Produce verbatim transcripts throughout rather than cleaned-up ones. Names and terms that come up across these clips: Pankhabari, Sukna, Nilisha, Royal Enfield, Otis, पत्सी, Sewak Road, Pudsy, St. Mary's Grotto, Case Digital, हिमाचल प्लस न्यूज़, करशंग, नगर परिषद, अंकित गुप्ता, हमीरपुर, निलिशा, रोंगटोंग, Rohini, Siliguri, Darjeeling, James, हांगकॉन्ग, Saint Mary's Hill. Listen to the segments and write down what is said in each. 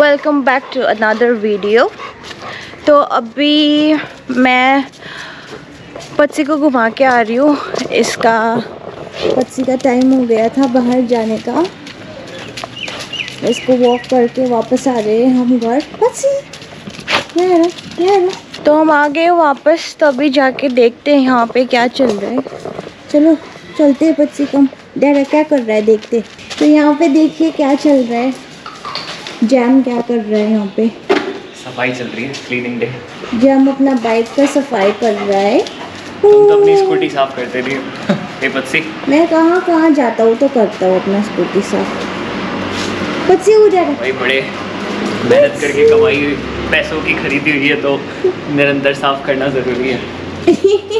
Welcome back to another video. तो अभी मैं पत्सी को घुमा के आ रही हूँ। इसका पत्सी का टाइम हो गया था बाहर जाने का, इसको वॉक करके वापस आ रहे हैं हम घर। पत्सी यार यार तो हम आ गए वापस, तभी जाके देखते हैं यहाँ पे क्या चल रहा है। चलो चलते हैं पत्सी कम डेरा क्या कर रहा है देखते। तो यहाँ पे देखिए क्या चल रहा है, जैम क्या कर रहा है, यहाँ पे सफाई चल रही है, क्लीनिंग डे। जैम अपना बाइक का सफाई कर रहा है, तुम तो अपनी स्कूटी साफ करते रही हो। हे पत्सी, मैं कहाँ कहाँ जाता हूँ तो करता हूँ अपना स्कूटी साफ। पत्सी हो जा रहा है भाई, बड़े मेहनत करके कमाई हुई पैसों की खरीदी हुई है तो निरंतर साफ करना ज़रूरी है।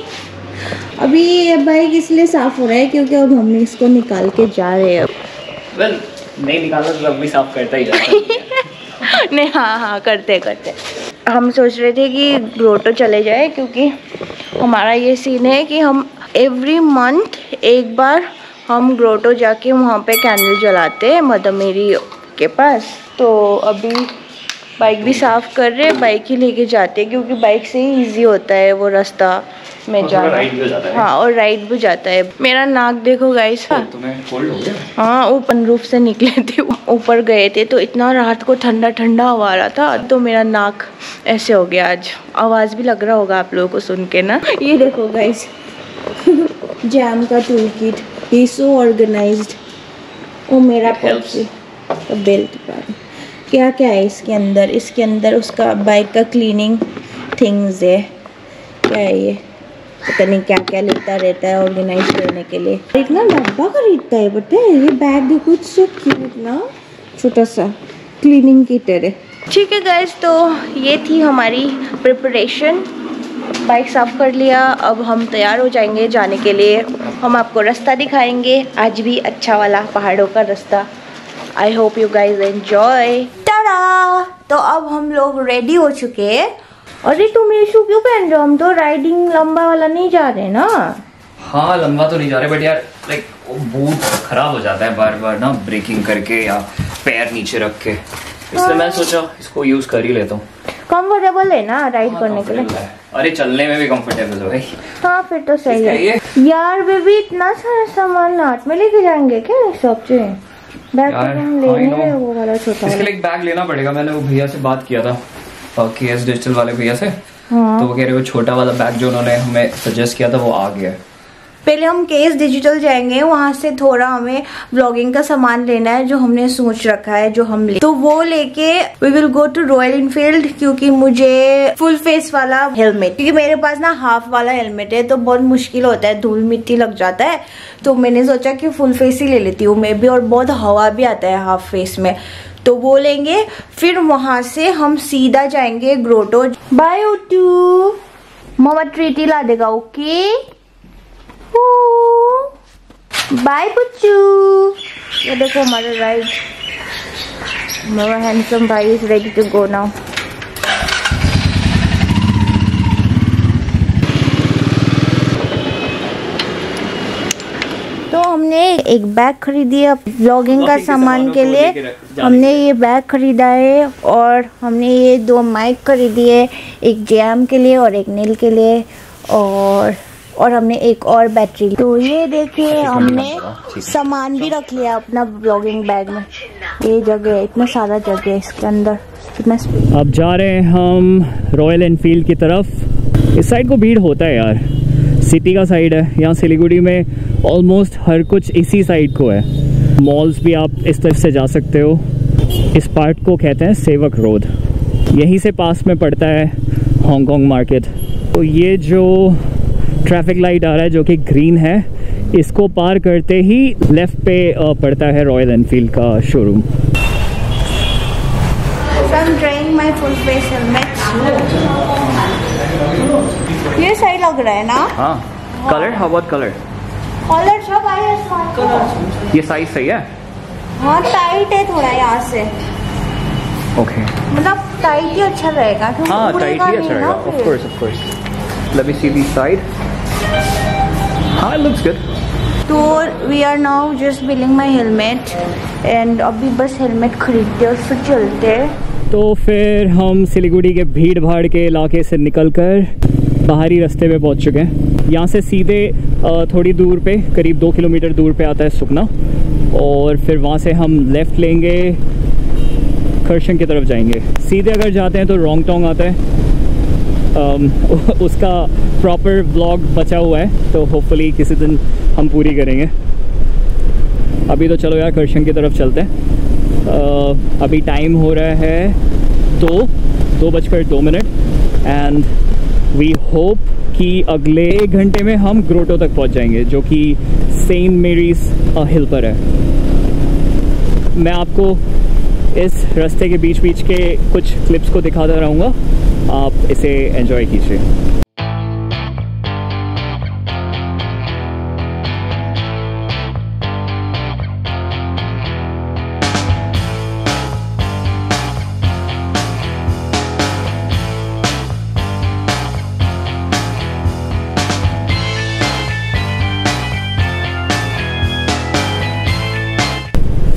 अभी ये बाइक इसलिए साफ हो रहा है क्योंकि अब हम इसको निकाल के जा रहे हैं। well, नहीं निकाला तो अब भी साफ करता ही जाता है। नहीं हाँ हाँ करते करते हम सोच रहे थे कि ग्रोटो चले जाए, क्योंकि हमारा ये सीन है कि हम एवरी मंथ एक बार हम ग्रोटो जाके वहाँ पे कैंडल जलाते हैं मदर मेरी के पास। तो अभी बाइक भी साफ कर रहे, बाइक ही लेके जाते हैं क्योंकि बाइक से ही ईजी होता है वो रास्ता में जाना। हाँ, और राइट भी जाता है। मेरा नाक देखो गाइस, हाँ ओपन रूफ से निकले थे, ऊपर गए थे तो इतना रात को ठंडा ठंडा हवा रहा था तो मेरा नाक ऐसे हो गया। आज आवाज़ भी लग रहा होगा आप लोगों को सुन के ना। ये देखो गाइस जैम का टूल किट, ही सो ऑर्गेनाइज्ड। वो मेरा पॉप्सी तो बेल्ट पर क्या क्या है इसके अंदर, इसके अंदर उसका बाइक का क्लीनिंग थिंग्स है। क्या है ये, पता नहीं क्या क्या लेता रहता है ऑर्गेनाइज करने के लिए। इतना डब्बा खरीदता है बट ये बैग भी कुछ सो क्यूट ना, छोटा सा क्लीनिंग की तरह। ठीक है गाइस, तो ये थी हमारी प्रिपरेशन। बाइक साफ कर लिया, अब हम तैयार हो जाएंगे जाने के लिए। हम आपको रास्ता दिखाएंगे, आज भी अच्छा वाला पहाड़ों का रास्ता। I hope you guys enjoy. Tata. तो अब हम लोग रेडी हो चुके हैं। अरे तुम ये शू क्यों पहन रहे हो? हम तो राइडिंग लंबा वाला नहीं जा रहे ना। हाँ लंबा तो नहीं जा रहे बट यार लाइक बूट खराब हो जाता है बार बार ना, ब्रेकिंग करके या पैर नीचे रख के, इसलिए हाँ। मैं सोचा इसको यूज कर ही लेता हूँ, कंफर्टेबल है ना राइड हाँ, करने के लिए। अरे चलने में भी कंफर्टेबल है भाई। हाँ फिर तो सही है यार। वे भी इतना सारा सामान हाथ में लेके जाएंगे क्या? सब चीज बैग हम लेने हैं, वो वाला छोटा इसके लिए एक बैग लेना पड़ेगा। मैंने वो भैया से बात किया था, केस डिजिटल वाले भैया से, हाँ। तो वो कह रहे वो छोटा वाला बैग जो उन्होंने हमें सजेस्ट किया था वो आ गया है। पहले हम केस डिजिटल जाएंगे, वहाँ से थोड़ा हमें ब्लॉगिंग का सामान लेना है जो हमने सोच रखा है जो हम ले, तो वो लेके we will go to Royal Enfield. क्योंकि मुझे फुल फेस वाला हेलमेट, क्योंकि मेरे पास ना हाफ वाला हेलमेट है तो बहुत मुश्किल होता है, धूल मिट्टी लग जाता है, तो मैंने सोचा कि फुल फेस ही ले लेती हूँ मैं भी, और बहुत हवा भी आता है हाफ फेस में, तो वो लेंगे। फिर वहाँ से हम सीधा जाएंगे ग्रोटो। बाय ओटू, मामा ट्रीट ही ला देगा। Okay bye पुच्चू। ये देखो हमारे राइड, मेरा हैंडसम भाई is ready to go now. तो हमने एक बैग खरीदी है ब्लॉगिंग का सामान के लिए। हमने ये बैग खरीदा है और हमने ये दो माइक खरीदी है, एक जैम के लिए और एक नील के लिए, और और हमने एक और बैटरी। तो ये देखिए हमने सामान भी रख लिया अपना ब्लॉगिंग बैग में। ये जगह है, इतना सारा जगह है इसके अंदर। अब जा रहे हैं हम रॉयल एनफील्ड की तरफ। इस साइड को भीड़ होता है यार, सिटी का साइड है, यहाँ सिलीगुड़ी में ऑलमोस्ट हर कुछ इसी साइड को है। मॉल्स भी आप इस तरफ से जा सकते हो। इस पार्ट को कहते हैं सेवक रोड, यहीं से पास में पड़ता है हांगकॉन्ग मार्केट। तो ये जो ट्रैफिक लाइट आ रहा है जो कि ग्रीन है, इसको पार करते ही लेफ्ट पे पड़ता है रॉयल एनफील्ड का शोरूम। ये सही लग रहा है ना? हाँ कलर, हाँ बहुत कलर कलर सब आया इसमें। ये साइज सही है? हाँ टाइट है थोड़ा यहाँ से। ओके मतलब टाइट ही अच्छा रहेगा, हाँ टाइट ही अच्छा रहेगा। Of course of course. Let me see this side. Ah, it looks good. तो we are now just billing my helmet and अभी बस helmet खरीदते और फिर चलते। तो फिर हम सिलीगुड़ी के भीड़ भाड़ के इलाके से निकलकर बाहरी रास्ते पे पहुंच चुके हैं। यहाँ से सीधे थोड़ी दूर पे करीब दो किलोमीटर दूर पे आता है सुकना और फिर वहाँ से हम लेफ़्ट लेंगे, करशंग की तरफ जाएंगे। सीधे अगर जाते हैं तो रोंगटोंग आता है, Um, उसका प्रॉपर ब्लॉग बचा हुआ है तो होपफुली किसी दिन हम पूरी करेंगे। अभी तो चलो यार करशंग की तरफ चलते हैं। uh, अभी टाइम हो रहा है दो दो बजकर दो मिनट एंड वी होप कि अगले एक घंटे में हम ग्रोटो तक पहुंच जाएंगे जो कि सेंट मेरीज हिल पर है। मैं आपको इस रास्ते के बीच बीच के कुछ क्लिप्स को दिखाता रहूँगा, आप इसे एंजॉय कीजिए।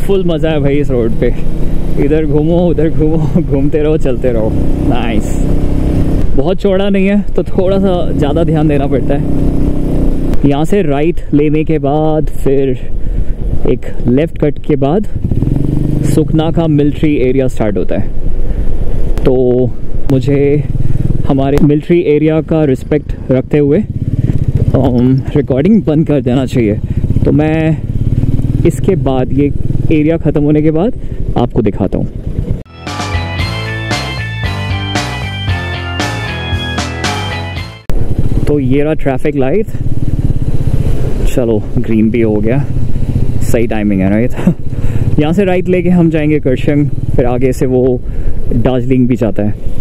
फुल मजा है भाई इस रोड पे, इधर घूमो उधर घूमो, घूमते रहो चलते रहो। नाइस, बहुत चौड़ा नहीं है तो थोड़ा सा ज़्यादा ध्यान देना पड़ता है। यहाँ से राइट लेने के बाद फिर एक लेफ़्ट कट के बाद सुकना का मिलिट्री एरिया स्टार्ट होता है। तो मुझे हमारे मिलिट्री एरिया का रिस्पेक्ट रखते हुए रिकॉर्डिंग बंद कर देना चाहिए, तो मैं इसके बाद ये एरिया ख़त्म होने के बाद आपको दिखाता हूँ। तो ये रहा ट्रैफिक लाइट, चलो ग्रीन भी हो गया, सही टाइमिंग है राइट। यहाँ से राइट लेके हम जाएंगे करशंग, फिर आगे से वो दार्जिलिंग भी जाता है।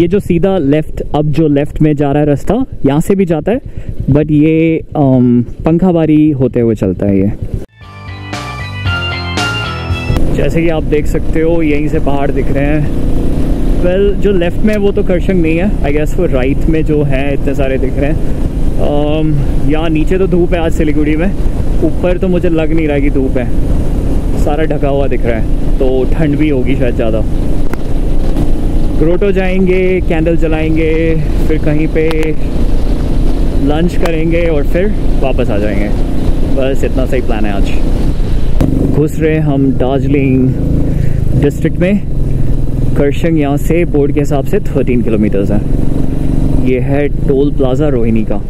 ये जो सीधा लेफ़्ट, अब जो लेफ़्ट में जा रहा है रास्ता, यहाँ से भी जाता है बट ये पंखाबारी होते हुए चलता है। ये जैसे कि आप देख सकते हो यहीं से पहाड़ दिख रहे हैं। वेल well, जो लेफ़्ट में वो तो करशंग नहीं है आई गेस, वो राइट में जो है इतने सारे दिख रहे हैं। um, यहाँ नीचे तो धूप है आज सिलीगुड़ी में, ऊपर तो मुझे लग नहीं रहा कि धूप है, सारा ढका हुआ दिख रहा है तो ठंड भी होगी शायद ज़्यादा। ग्रोटो जाएंगे, कैंडल जलाएंगे, फिर कहीं पे लंच करेंगे और फिर वापस आ जाएंगे। बस इतना सही प्लान है आज। घुस रहे हम दार्जिलिंग डिस्ट्रिक्ट में। करशंग यहाँ से बोर्ड के हिसाब से तेरह किलोमीटर्स है। ये है टोल प्लाजा रोहिणी का।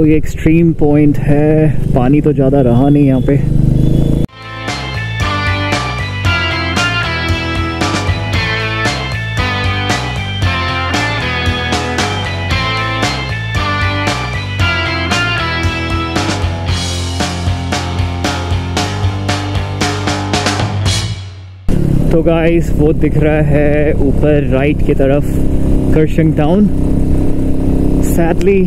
तो ये एक्सट्रीम पॉइंट है, पानी तो ज़्यादा रहा नहीं यहाँ पे। तो गाइस वो दिख रहा है ऊपर राइट की तरफ करशंग टाउन। सैडली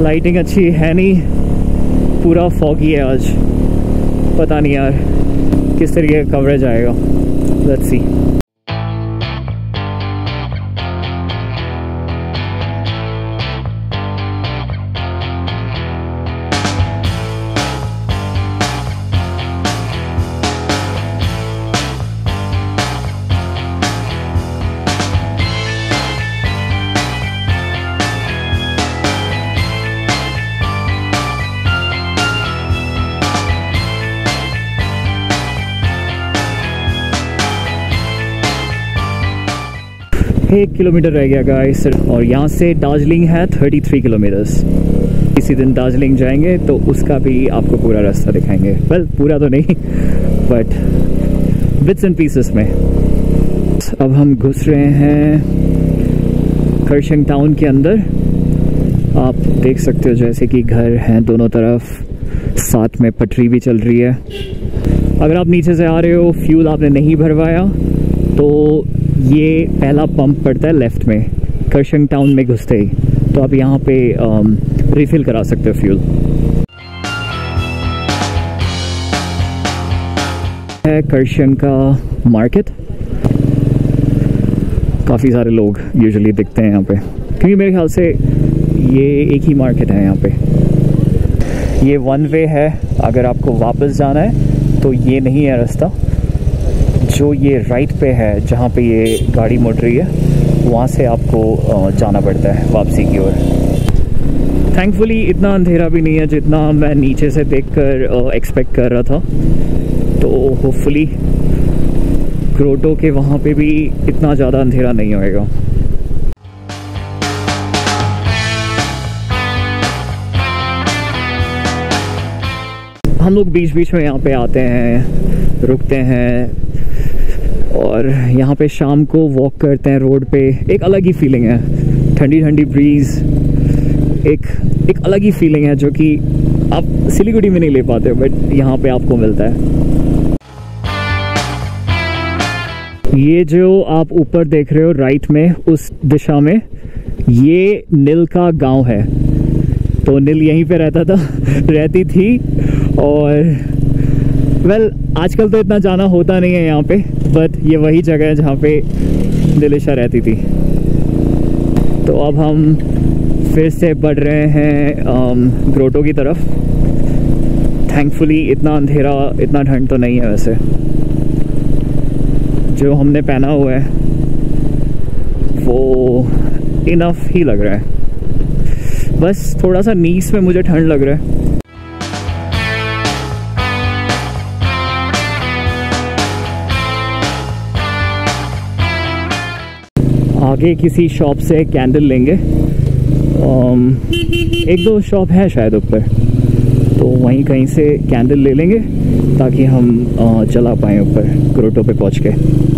लाइटिंग अच्छी है नहीं, पूरा फॉगी है आज, पता नहीं यार किस तरीके का कवरेज आएगा, लेट्स सी। एक किलोमीटर रह गया गाइस और यहाँ से दार्जिलिंग है तैंतीस किलोमीटर्स। किसी दिन दार्जिलिंग जाएंगे तो उसका भी आपको पूरा रास्ता दिखाएंगे, वेल पूरा तो नहीं बट बिट्स एंड पीसेस में। अब हम घुस रहे हैं करशंग टाउन के अंदर। आप देख सकते हो जैसे कि घर हैं दोनों तरफ, साथ में पटरी भी चल रही है। अगर आप नीचे से आ रहे हो, फ्यूल आपने नहीं भरवाया तो ये पहला पंप पड़ता है लेफ़्ट में करशंग टाउन में घुसते ही, तो आप यहाँ पे रिफिल करा सकते हो फ्यूल। है करशंग का मार्केट, काफ़ी सारे लोग यूजुअली दिखते हैं यहाँ पे, क्योंकि मेरे ख्याल से ये एक ही मार्केट है यहाँ पे। ये वन वे है, अगर आपको वापस जाना है तो ये नहीं है रास्ता। जो ये राइट पे है जहाँ पे ये गाड़ी मोड़ रही है, वहाँ से आपको जाना पड़ता है वापसी की ओर। थैंकफुली इतना अंधेरा भी नहीं है जितना मैं नीचे से देखकर एक्सपेक्ट कर रहा था, तो होपफुली ग्रोटो के वहाँ पे भी इतना ज़्यादा अंधेरा नहीं होएगा। हम लोग बीच बीच में यहाँ पे आते हैं, रुकते हैं और यहाँ पे शाम को वॉक करते हैं रोड पे। एक अलग ही फीलिंग है, ठंडी ठंडी ब्रीज़, एक एक अलग ही फीलिंग है जो कि आप सिलीगुड़ी में नहीं ले पाते हो बट यहाँ पे आपको मिलता है। ये जो आप ऊपर देख रहे हो राइट में उस दिशा में, ये नील का गांव है। तो नील यहीं पे रहता था रहती थी और वेल well, आजकल तो इतना जाना होता नहीं है यहाँ पे, बट ये वही जगह है जहाँ पे निलिशा रहती थी। तो अब हम फिर से बढ़ रहे हैं ग्रोटो की तरफ। थैंकफुली इतना अंधेरा, इतना ठंड तो नहीं है। वैसे जो हमने पहना हुआ है वो इनफ ही लग रहा है, बस थोड़ा सा नीस में मुझे ठंड लग रहा है। आगे किसी शॉप से कैंडल लेंगे, um, एक दो शॉप है शायद ऊपर, तो वहीं कहीं से कैंडल ले लेंगे ताकि हम uh, चला पाएँ ऊपर ग्रोटो पे पहुँच के।